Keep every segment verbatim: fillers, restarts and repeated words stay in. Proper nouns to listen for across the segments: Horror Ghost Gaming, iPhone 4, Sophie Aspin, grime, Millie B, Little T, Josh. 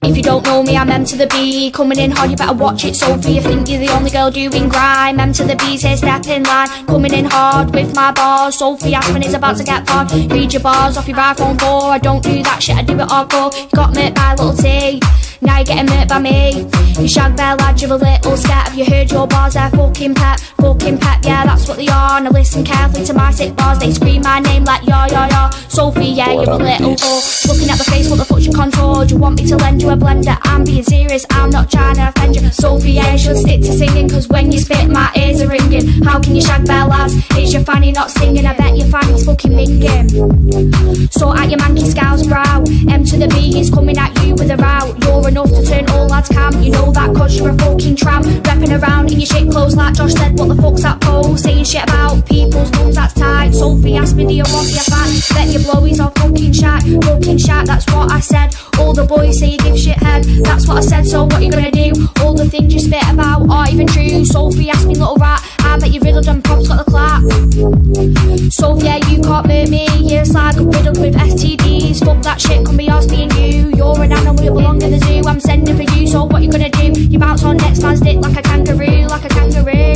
If you don't know me, I'm M to the B. Coming in hard, you better watch it, Sophie. You think you're the only girl doing grime. M to the B, say step in line. Coming in hard with my bars. Sophie Aspin is about to get hard. Read your bars off your iPhone four. I don't do that shit, I do it hardcore. You got murked by Little T. Now you're getting murked by me. You shag bear lad, you're a little scat. Have you heard your bars? They're fucking pep, fucking pep, yeah, that's what they are. Now listen carefully to my sick bars. They scream my name like ya, ya, ya. Sophie, yeah, you're a little whore. Looking at the face, what the fuck's your contour? Do you want me to lend you a blender? I'm being serious, I'm not trying to offend you. Sophie, yeah, you should stick to singing, cause when you spit, my ears are ringing. How can you shag bear lads? Is your fanny not singing? I bet your fanny's fucking minging. So at your manky scowl's brow, M to the B is coming at you with a row. You're enough to turn all lads cam, you know that, cause you're a fucking tramp. Repping around in your shit clothes like Josh said, what the fuck's that pose? Saying shit about people's mums, that's tight. Sophie Aspin, do you want your fan? Bet your blowies are fucking shite, fucking shite, that's what I said. All the boys say you give shit head, that's what I said, so what you gonna do? All the things you spit about aren't even true. Sophie Aspin, little rat, I bet you riddled and props got the clap. Sophie, yeah, you can't murder me, you're a slag riddled with S T Ds. Fuck that shit, come be asked me and you. You're an animal, you belong in the zoo. I'm sending for you, so what you gonna do? You bounce on next man's dick like a kangaroo, like a kangaroo.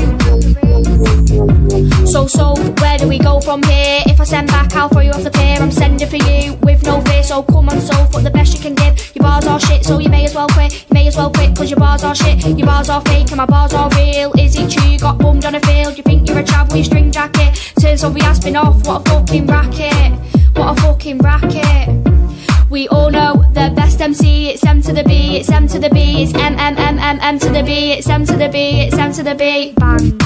So, so, where do we go from here? If I send back, I'll throw you off the pier. I'm sending for you with no fear, so come on, so fuck the best you can give. Your bars are shit, so you may as well quit. You may as well quit, cause your bars are shit. Your bars are fake and my bars are real. Is it true? You got bummed on a field. You think you're a chav with your string jacket. Turns Sophie Aspin off, what a fucking racket. What a fucking racket. We all know the best M C, it's M to the B, it's M to the B, it's M, M, M, M, M to the B, it's M to the B, it's M to the B, bang.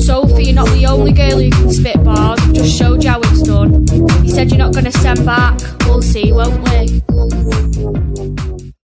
Sophie, you're not the only girl who can spit bars, just showed you how it's done. You said you're not gonna send back, we'll see, won't we?